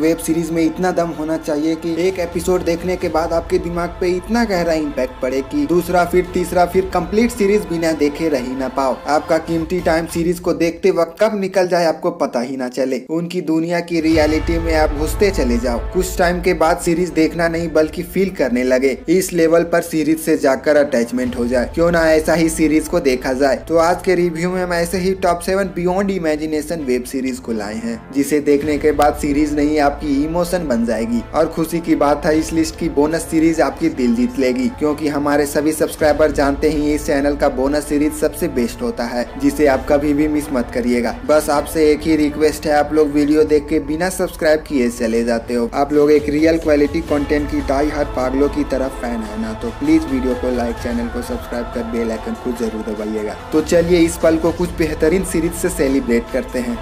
Web series में इतना दम होना चाहिए कि एक एपिसोड देखने के बाद आपके दिमाग पे इतना गहरा इम्पैक्ट पड़े कि दूसरा फिर तीसरा फिर कंप्लीट सीरीज बिना देखे रह ही ना पाओ। आपका कीमती टाइम सीरीज को देखते वक्त कब निकल जाए आपको पता ही ना चले। उनकी दुनिया की रियलिटी में आप घुसते चले जाओ। कुछ टाइम के बाद सीरीज देखना नहीं बल्कि फील करने लगे। इस लेवल पर सीरीज से जाकर अटैचमेंट हो जाए। क्यों ना ऐसा ही सीरीज को देखा जाए। तो आज के रिव्यू में हम ऐसे ही top 7 beyond imagination web series को लाए हैं, जिसे देखने के बाद सीरीज नहीं आपकी इमोशन बन जाएगी। और खुशी की बात है, इस लिस्ट की बोनस सीरीज आपकी दिल जीत लेगी, क्योंकि हमारे सभी सब्सक्राइबर जानते ही इस चैनल का बोनस सीरीज सबसे बेस्ट होता है, जिसे आप कभी भी मिस मत करिएगा। बस आपसे एक ही रिक्वेस्ट है, आप लोग वीडियो देख के बिना सब्सक्राइब किए चले जाते हो। आप लोग एक रियल क्वालिटी कंटेंट की डाई हार्ड पागलों की तरफ फैन है ना, तो प्लीज वीडियो को लाइक, चैनल को सब्सक्राइब कर बेल आइकन को जरूर दबाइएगा। तो चलिए इस पल को कुछ बेहतरीन सीरीज से सेलिब्रेट करते हैं।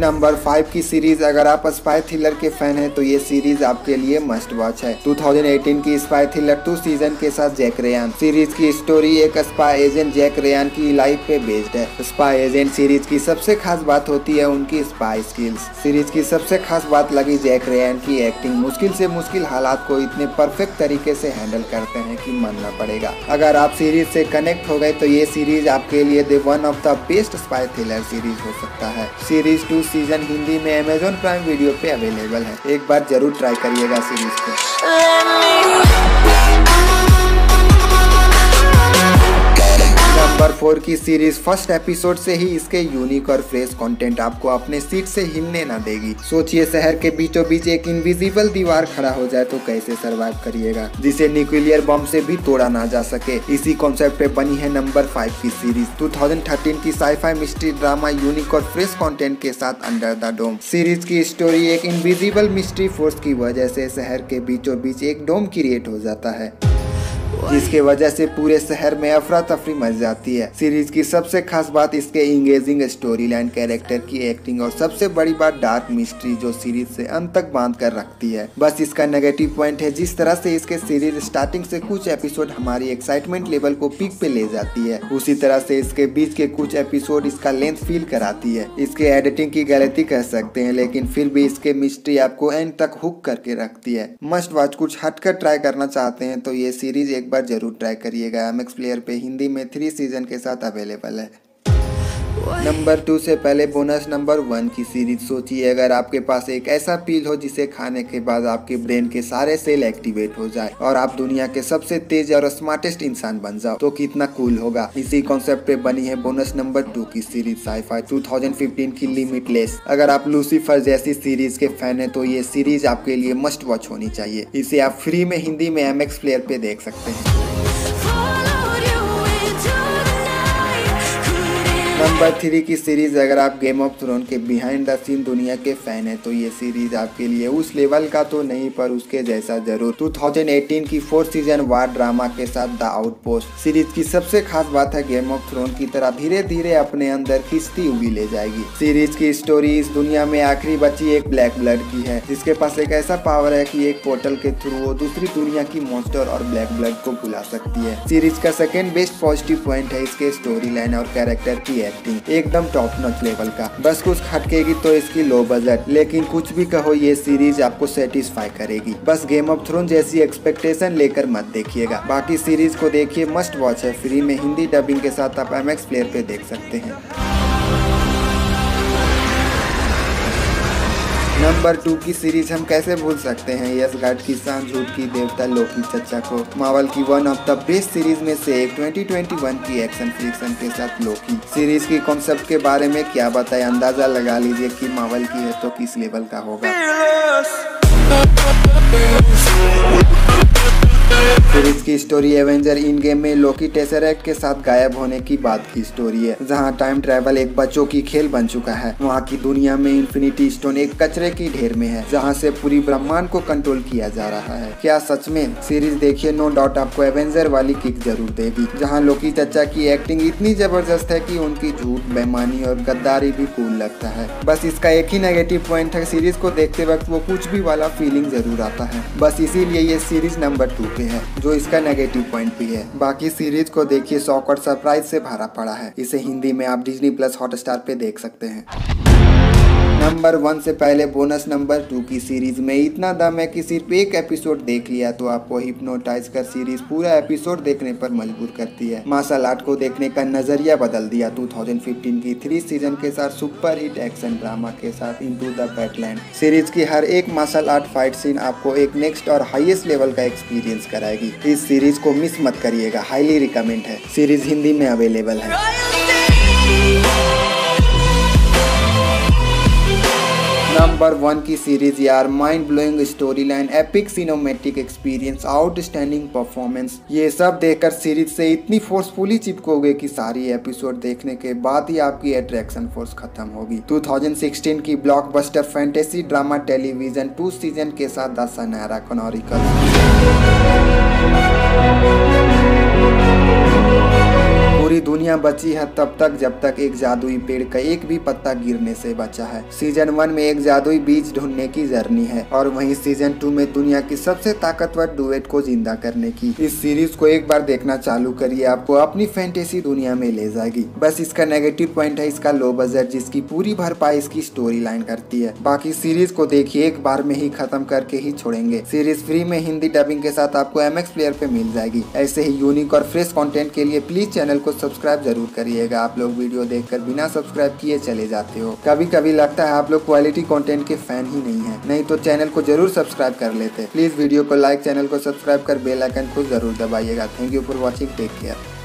नंबर 5 की सीरीज, अगर आप स्पाई थ्रिलर के फैन हैं तो ये सीरीज आपके लिए मस्ट वॉच है। 2018 की स्पाई थ्रिलर 2 सीजन के साथ जैक रेयान। सीरीज की स्टोरी एक स्पाई एजेंट जैक रेयान की लाइफ पे बेस्ड है। स्पाई एजेंट सीरीज की सबसे खास बात होती है उनकी स्पाई स्किल्स। सीरीज की सबसे खास बात लगी जैक रेयान की एक्टिंग। मुश्किल से मुश्किल हालात को इतने परफेक्ट तरीके से हैंडल करते हैं कि मानना पड़ेगा। अगर आप सीरीज से कनेक्ट हो गए तो ये सीरीज आपके लिए one of the best spy thriller series हो सकता है। सीरीज 2 सीजन हिंदी में Amazon प्राइम वीडियो पे अवेलेबल है। एक बार जरूर ट्राई करिएगा सीरीज को। नंबर 4 की सीरीज फर्स्ट एपिसोड से ही इसके यूनिक और फ्रेश कंटेंट आपको अपने सीट से हिलने ना देगी। सोचिए शहर के बीचों बीच एक इनविजिबल दीवार खड़ा हो जाए तो कैसे सरवाइव करिएगा, जिसे न्यूक्लियर बम से भी तोड़ा ना जा सके। इसी कॉन्सेप्ट पे बनी है नंबर 5 की सीरीज। 2013 की साइफाई मिस्ट्री ड्रामा यूनिक और फ्रेश कंटेंट के साथ अंडर द डोम। सीरीज की स्टोरी एक इनविजिबल मिस्ट्री फोर्स की वजह से शहर के बीचों बीच एक डोम क्रिएट हो जाता है, जिसके वजह से पूरे शहर में अफरा तफरी मच जाती है। सीरीज की सबसे खास बात इसके इंगेजिंग स्टोरी लाइन, कैरेक्टर की एक्टिंग और सबसे बड़ी बात डार्क मिस्ट्री, जो सीरीज से अंत तक बांध कर रखती है। बस इसका नेगेटिव पॉइंट है जिस तरह से इसके सीरीज स्टार्टिंग से कुछ एपिसोड हमारी एक्साइटमेंट लेवल को पीक पे ले जाती है, उसी तरह से इसके बीच के कुछ एपिसोड इसका लेंथ फील कराती है। इसके एडिटिंग की गलती कह सकते हैं, लेकिन फिर भी इसके मिस्ट्री आपको एंड तक हुक करके रखती है। Must watch. कुछ हटकर ट्राई करना चाहते हैं तो ये सीरीज एक बार जरूर ट्राई करिएगा। MX प्लेयर पे हिंदी में 3 सीजन के साथ अवेलेबल है। नंबर 2 से पहले बोनस नंबर 1 की सीरीज। सोचिए अगर आपके पास एक ऐसा पील हो जिसे खाने के बाद आपके ब्रेन के सारे सेल एक्टिवेट हो जाए और आप दुनिया के सबसे तेज और स्मार्टेस्ट इंसान बन जाओ तो कितना कूल होगा। इसी कॉन्सेप्ट पे बनी है बोनस नंबर 2 की सीरीज साइफाई 2015 की लिमिटलेस। अगर आप लूसीफर जैसी सीरीज के फैन है तो ये सीरीज आपके लिए मस्ट वॉच होनी चाहिए। इसे आप फ्री में हिंदी में MX प्लेयर पे देख सकते हैं। नंबर 3 की सीरीज, अगर आप गेम ऑफ थ्रोन के बिहाइंड द सीन दुनिया के फैन है तो ये सीरीज आपके लिए उस लेवल का तो नहीं पर उसके जैसा जरूर। 2018 की 4 सीजन वार ड्रामा के साथ द आउटपोस्ट। सीरीज की सबसे खास बात है गेम ऑफ थ्रोन की तरह धीरे धीरे अपने अंदर खिंचती हुई ले जाएगी। सीरीज की स्टोरी इस दुनिया में आखिरी बची एक ब्लैक ब्लड की है, जिसके पास एक ऐसा पावर है कि एक पोर्टल के थ्रू वो दूसरी दुनिया की मॉन्स्टर और ब्लैक ब्लड को बुला सकती है। सीरीज का 2nd बेस्ट पॉजिटिव पॉइंट है इसके स्टोरी लाइन और कैरेक्टर की एक्टिंग, एकदम टॉप नॉच लेवल का। बस कुछ खटकेगी तो इसकी लो बजट, लेकिन कुछ भी कहो ये सीरीज आपको सेटिस्फाई करेगी। बस गेम ऑफ थ्रोन जैसी एक्सपेक्टेशन लेकर मत देखिएगा। बाकी सीरीज को देखिए, मस्ट वॉच है। फ्री में हिंदी डबिंग के साथ आप MX प्लेयर पे देख सकते हैं। नंबर 2 की सीरीज हम कैसे भूल सकते हैं यस गार्ड की शान, झूठ की देवता लोकी चचा को। मार्वल की one of the best series में से एक 2021 की एक्शन फ्रिक्शन के साथ लोकी। सीरीज की कॉन्सेप्ट के बारे में क्या बताएं, अंदाजा लगा लीजिए कि मार्वल की है तो किस लेवल का होगा। सीरीज की स्टोरी एवेंजर इन गेम में लोकी टेसरेक्ट के साथ गायब होने की बात की स्टोरी है, जहां टाइम ट्रैवल एक बच्चों की खेल बन चुका है। वहां की दुनिया में इन्फिनिटी स्टोन एक कचरे की ढेर में है, जहां से पूरी ब्रह्मांड को कंट्रोल किया जा रहा है। क्या सच में? सीरीज देखिए, नो डाउट आपको एवेंजर वाली किक जरूर देगी, जहाँ लोकी चचा की एक्टिंग इतनी जबरदस्त है कि उनकी झूठ, बेईमानी और गद्दारी भी कूल लगता है। बस इसका एक ही नेगेटिव पॉइंट है, सीरीज को देखते वक्त वो कुछ भी वाला फीलिंग जरूर आता है। बस इसीलिए ये सीरीज नंबर 2 है, जो इसका नेगेटिव पॉइंट भी है। बाकी सीरीज को देखिए शॉक और सरप्राइज से भरा पड़ा है। इसे हिंदी में आप Disney+ हॉटस्टार पे देख सकते हैं। नंबर 1 से पहले बोनस नंबर 2 की सीरीज में इतना दम है कि सिर्फ एक एपिसोड देख लिया तो आपको हिप्नोटाइज कर सीरीज पूरा एपिसोड देखने पर मजबूर करती है। मार्शल आर्ट को देखने का नजरिया बदल दिया। 2015 की 3 सीजन के साथ सुपर हिट एक्शन ड्रामा के साथ इनटू द बैटलैंड सीरीज की हर एक मार्शल आर्ट फाइट सीन आपको एक नेक्स्ट और हाईएस्ट लेवल का एक्सपीरियंस कराएगी। इस सीरीज को मिस मत करिएगा, हाईली रिकमेंड है। सीरीज हिंदी में अवेलेबल है। नंबर 1 की सीरीज यार mind blowing story line, epic cinematic experience, outstanding performance, ये सब देखकर सीरीज से इतनी फोर्सफुली चिपकोगे कि सारी एपिसोड देखने के बाद ही आपकी अट्रैक्शन फोर्स खत्म होगी। 2016 की blockbuster fantasy drama television 2 season के साथ द सनारा कनॉरिकल। पूरी दुनिया बची है तब तक जब तक एक जादुई पेड़ का एक भी पत्ता गिरने से बचा है। सीजन 1 में एक जादुई बीज ढूंढने की जर्नी है और वहीं सीजन 2 में दुनिया की सबसे ताकतवर डुएट को जिंदा करने की। इस सीरीज को एक बार देखना चालू करिए, आपको अपनी फैंटेसी दुनिया में ले जाएगी। बस इसका नेगेटिव पॉइंट है इसका लो बजट, जिसकी पूरी भरपाई इसकी स्टोरी लाइन करती है। बाकी सीरीज को देखिए, एक बार में ही खत्म करके ही छोड़ेंगे। सीरीज फ्री में हिंदी डबिंग के साथ आपको MX प्लेयर पे मिल जाएगी। ऐसे ही यूनिक और फ्रेश कॉन्टेंट के लिए प्लीज चैनल को सब्सक्राइब जरूर करिएगा। आप लोग वीडियो देखकर बिना सब्सक्राइब किए चले जाते हो। कभी कभी लगता है आप लोग क्वालिटी कंटेंट के फैन ही नहीं है, नहीं तो चैनल को जरूर सब्सक्राइब कर लेते। प्लीज वीडियो को लाइक, चैनल को सब्सक्राइब कर बेल आइकन को जरूर दबाइएगा। Thank you for watching, take care.